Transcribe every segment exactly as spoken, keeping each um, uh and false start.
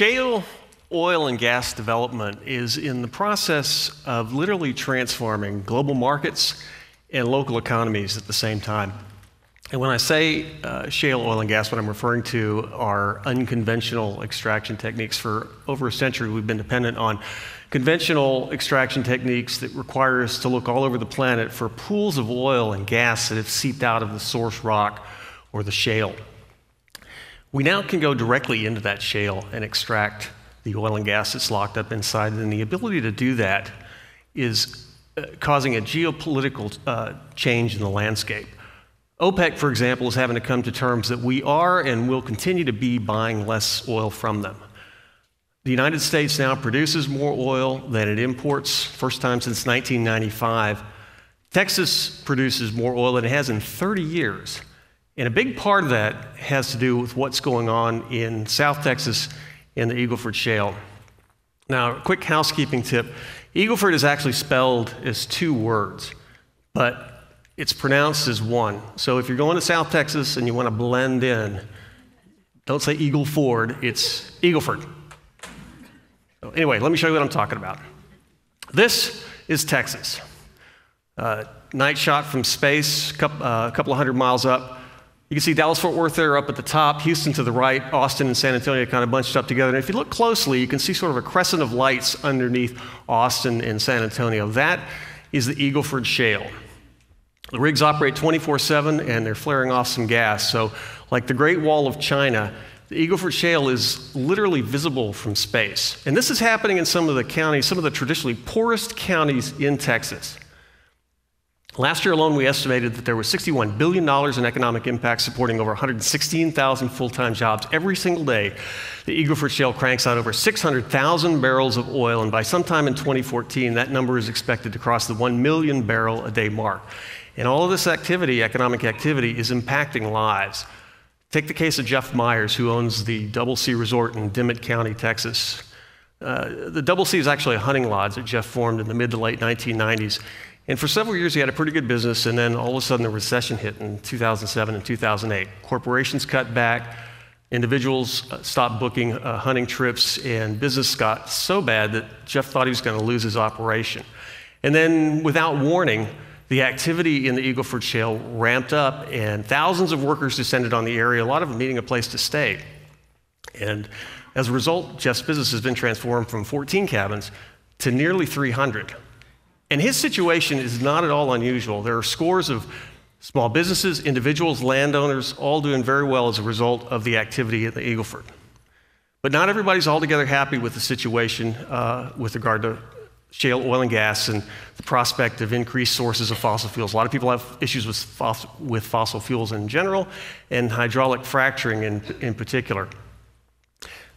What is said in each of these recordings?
Shale oil and gas development is in the process of literally transforming global markets and local economies at the same time. And when I say uh, shale oil and gas, what I'm referring to are unconventional extraction techniques. For over a century, we've been dependent on conventional extraction techniques that require us to look all over the planet for pools of oil and gas that have seeped out of the source rock or the shale. We now can go directly into that shale and extract the oil and gas that's locked up inside, and the ability to do that is uh, causing a geopolitical uh, change in the landscape. OPEC, for example, is having to come to terms that we are and will continue to be buying less oil from them. The United States now produces more oil than it imports, first time since nineteen ninety-five. Texas produces more oil than it has in thirty years. And a big part of that has to do with what's going on in South Texas in the Eagle Ford Shale. Now, a quick housekeeping tip. Eagle Ford is actually spelled as two words, but it's pronounced as one. So if you're going to South Texas and you want to blend in, don't say Eagle Ford, it's Eagle Ford. So anyway, let me show you what I'm talking about. This is Texas. Uh, night shot from space, couple, uh, a couple of hundred miles up. You can see Dallas-Fort Worth there up at the top, Houston to the right, Austin and San Antonio kind of bunched up together. And if you look closely, you can see sort of a crescent of lights underneath Austin and San Antonio. That is the Eagle Ford Shale. The rigs operate twenty-four seven, and they're flaring off some gas. So like the Great Wall of China, the Eagle Ford Shale is literally visible from space. And this is happening in some of the counties, some of the traditionally poorest counties in Texas. Last year alone, we estimated that there was sixty-one billion dollars in economic impact, supporting over one hundred sixteen thousand full-time jobs. Every single day, the Eagle Ford Shale cranks out over six hundred thousand barrels of oil, and by sometime in twenty fourteen, that number is expected to cross the one million barrel a day mark. And all of this activity, economic activity, is impacting lives. Take the case of Jeff Myers, who owns the Double C Resort in Dimmit County, Texas. Uh, the Double C is actually a hunting lodge that Jeff formed in the mid to late nineteen nineties. And for several years, he had a pretty good business, and then all of a sudden, the recession hit in two thousand seven and two thousand eight. Corporations cut back, individuals stopped booking uh, hunting trips, and business got so bad that Jeff thought he was going to lose his operation. And then, without warning, the activity in the Eagle Ford Shale ramped up, and thousands of workers descended on the area, a lot of them needing a place to stay. And as a result, Jeff's business has been transformed from fourteen cabins to nearly three hundred. And his situation is not at all unusual. There are scores of small businesses, individuals, landowners, all doing very well as a result of the activity at the Eagle Ford. But not everybody's altogether happy with the situation uh, with regard to shale oil and gas and the prospect of increased sources of fossil fuels. A lot of people have issues with fossil, with fossil fuels in general, and hydraulic fracturing in, in particular.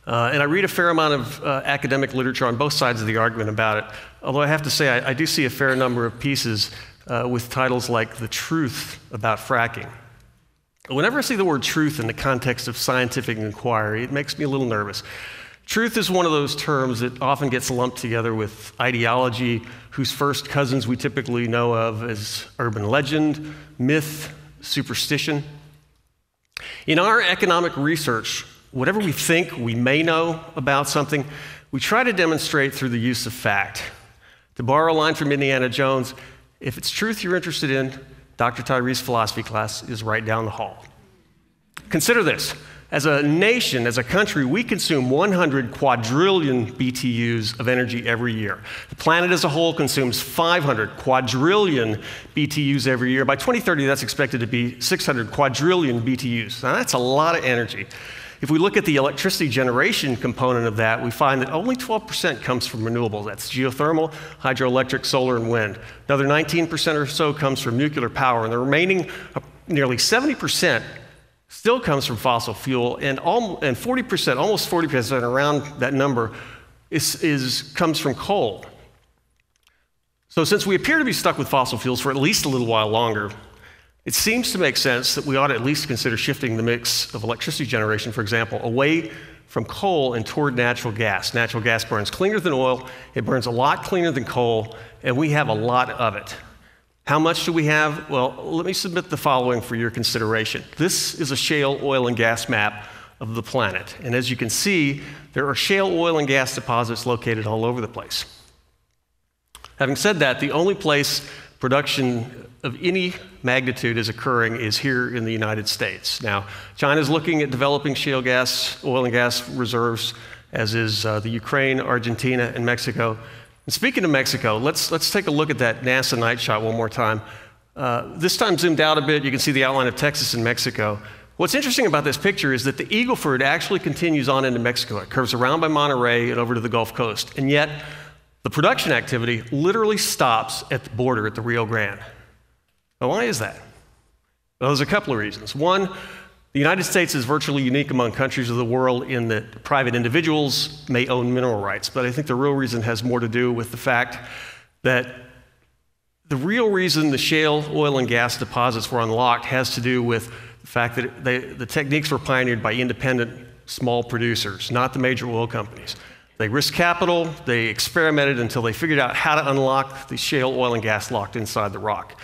Uh, and I read a fair amount of uh, academic literature on both sides of the argument about it, although I have to say I, I do see a fair number of pieces uh, with titles like "The Truth About Fracking." Whenever I see the word truth in the context of scientific inquiry, it makes me a little nervous. Truth is one of those terms that often gets lumped together with ideology, whose first cousins we typically know of as urban legend, myth, superstition. In our economic research, whatever we think we may know about something, we try to demonstrate through the use of fact. To borrow a line from Indiana Jones, if it's truth you're interested in, Doctor Tyree's philosophy class is right down the hall. Consider this. As a nation, as a country, we consume one hundred quadrillion B T Us of energy every year. The planet as a whole consumes five hundred quadrillion B T Us every year. By twenty thirty, that's expected to be six hundred quadrillion B T Us. Now, that's a lot of energy. If we look at the electricity generation component of that, we find that only twelve percent comes from renewables. That's geothermal, hydroelectric, solar, and wind. Another nineteen percent or so comes from nuclear power, and the remaining uh, nearly seventy percent still comes from fossil fuel, and, and forty percent, almost forty percent, around that number, is, is, comes from coal. So since we appear to be stuck with fossil fuels for at least a little while longer, it seems to make sense that we ought to at least consider shifting the mix of electricity generation, for example, away from coal and toward natural gas. Natural gas burns cleaner than oil, it burns a lot cleaner than coal, and we have a lot of it. How much do we have? Well, let me submit the following for your consideration. This is a shale oil and gas map of the planet. And as you can see, there are shale oil and gas deposits located all over the place. Having said that, the only place production of any magnitude is occurring is here in the United States. Now, China's looking at developing shale gas, oil and gas reserves, as is uh, the Ukraine, Argentina, and Mexico. And speaking of Mexico, let's, let's take a look at that NASA night shot one more time. Uh, this time zoomed out a bit, you can see the outline of Texas and Mexico. What's interesting about this picture is that the Eagle Ford actually continues on into Mexico. It curves around by Monterrey and over to the Gulf Coast. And yet, the production activity literally stops at the border at the Rio Grande. Now, why is that? Well, there's a couple of reasons. One, the United States is virtually unique among countries of the world in that private individuals may own mineral rights, but I think the real reason has more to do with the fact that the real reason the shale oil and gas deposits were unlocked has to do with the fact that they, the techniques were pioneered by independent small producers, not the major oil companies. They risked capital, they experimented until they figured out how to unlock the shale oil and gas locked inside the rock.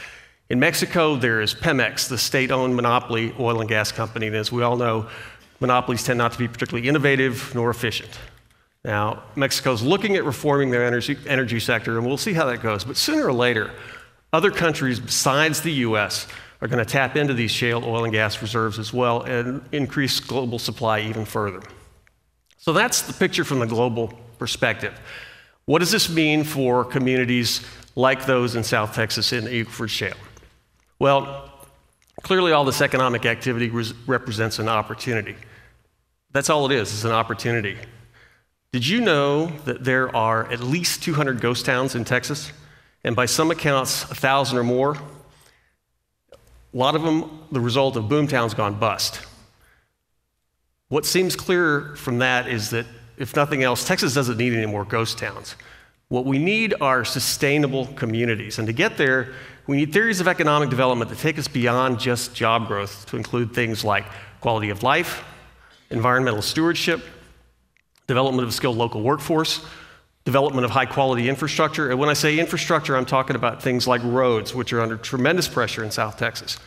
In Mexico, there is Pemex, the state-owned monopoly oil and gas company, and as we all know, monopolies tend not to be particularly innovative nor efficient. Now, Mexico's looking at reforming their energy, energy sector, and we'll see how that goes, but sooner or later, other countries besides the U S are going to tap into these shale oil and gas reserves as well and increase global supply even further. So that's the picture from the global perspective. What does this mean for communities like those in South Texas in Eagle Ford Shale? Well, clearly all this economic activity represents an opportunity. That's all it is, it's an opportunity. Did you know that there are at least two hundred ghost towns in Texas? And by some accounts, one thousand or more. A lot of them, the result of boom towns gone bust. What seems clear from that is that, if nothing else, Texas doesn't need any more ghost towns. What we need are sustainable communities. And to get there, we need theories of economic development that take us beyond just job growth to include things like quality of life, environmental stewardship, development of a skilled local workforce, development of high-quality infrastructure. And when I say infrastructure, I'm talking about things like roads, which are under tremendous pressure in South Texas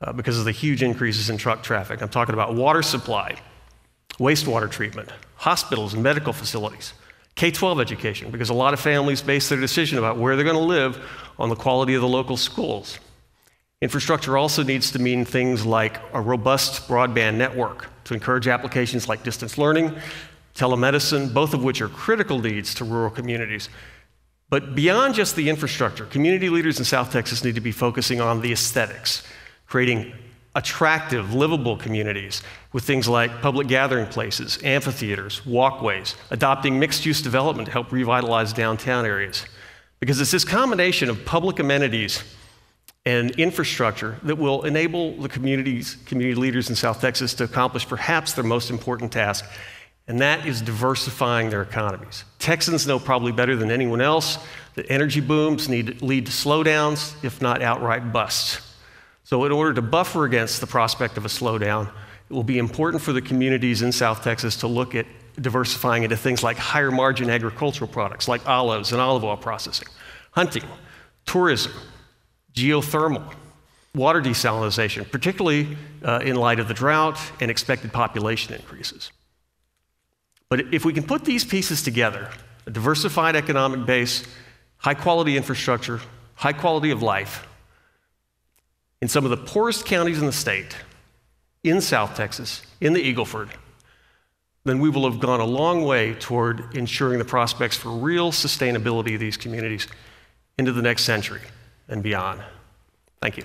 uh, because of the huge increases in truck traffic. I'm talking about water supply, wastewater treatment, hospitals and medical facilities, K twelve education, because a lot of families base their decision about where they're going to live on the quality of the local schools. Infrastructure also needs to mean things like a robust broadband network to encourage applications like distance learning, telemedicine, both of which are critical needs to rural communities. But beyond just the infrastructure, community leaders in South Texas need to be focusing on the aesthetics, creating attractive, livable communities with things like public gathering places, amphitheaters, walkways, adopting mixed-use development to help revitalize downtown areas. Because it's this combination of public amenities and infrastructure that will enable the communities, community leaders in South Texas to accomplish perhaps their most important task, and that is diversifying their economies. Texans know probably better than anyone else that energy booms need to lead to slowdowns, if not outright busts. So in order to buffer against the prospect of a slowdown, it will be important for the communities in South Texas to look at diversifying into things like higher margin agricultural products like olives and olive oil processing, hunting, tourism, geothermal, water desalination, particularly uh, in light of the drought and expected population increases. But if we can put these pieces together, a diversified economic base, high quality infrastructure, high quality of life, in some of the poorest counties in the state, in South Texas, in the Eagle Ford, then we will have gone a long way toward ensuring the prospects for real sustainability of these communities into the next century and beyond. Thank you.